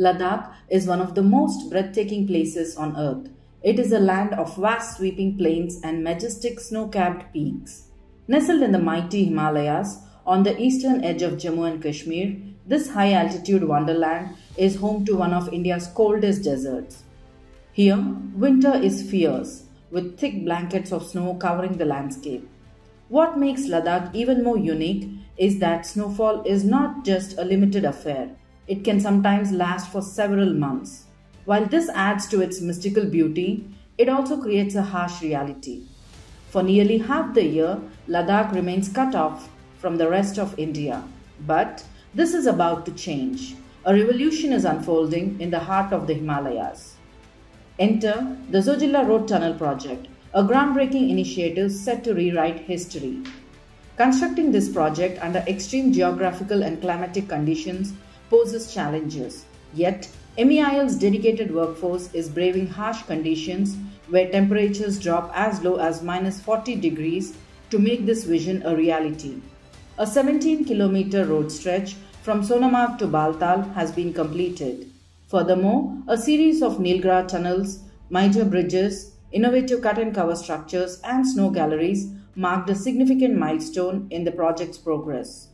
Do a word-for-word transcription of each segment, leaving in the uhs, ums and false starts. Ladakh is one of the most breathtaking places on earth. It is a land of vast sweeping plains and majestic snow-capped peaks. Nestled in the mighty Himalayas, on the eastern edge of Jammu and Kashmir, this high-altitude wonderland is home to one of India's coldest deserts. Here, winter is fierce, with thick blankets of snow covering the landscape. What makes Ladakh even more unique is that snowfall is not just a limited affair. It can sometimes last for several months. While this adds to its mystical beauty, it also creates a harsh reality. For nearly half the year, Ladakh remains cut off from the rest of India. But this is about to change. A revolution is unfolding in the heart of the Himalayas. Enter the Zojila Road Tunnel project, a groundbreaking initiative set to rewrite history. Constructing this project under extreme geographical and climatic conditions poses challenges. Yet, M E I L's dedicated workforce is braving harsh conditions where temperatures drop as low as minus forty degrees to make this vision a reality. A seventeen kilometer road stretch from Sonamarg to Baltal has been completed. Furthermore, a series of Nilgra tunnels, major bridges, innovative cut-and-cover structures and snow galleries marked a significant milestone in the project's progress.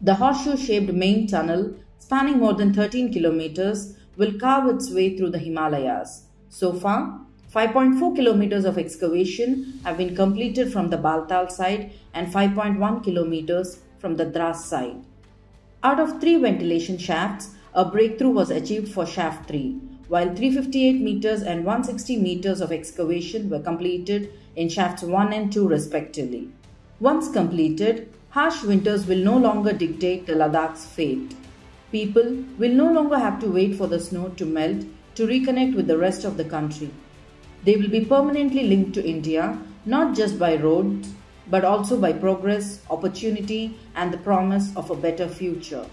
The horseshoe-shaped main tunnel, spanning more than thirteen kilometers, will carve its way through the Himalayas. So far, five point four kilometers of excavation have been completed from the Baltal side and five point one kilometers from the Dras side. Out of three ventilation shafts, a breakthrough was achieved for shaft three, while three hundred fifty-eight meters and one hundred sixty meters of excavation were completed in shafts one and two respectively. Once completed, harsh winters will no longer dictate the Ladakh's fate. People will no longer have to wait for the snow to melt to reconnect with the rest of the country. They will be permanently linked to India, not just by roads, but also by progress, opportunity, and the promise of a better future.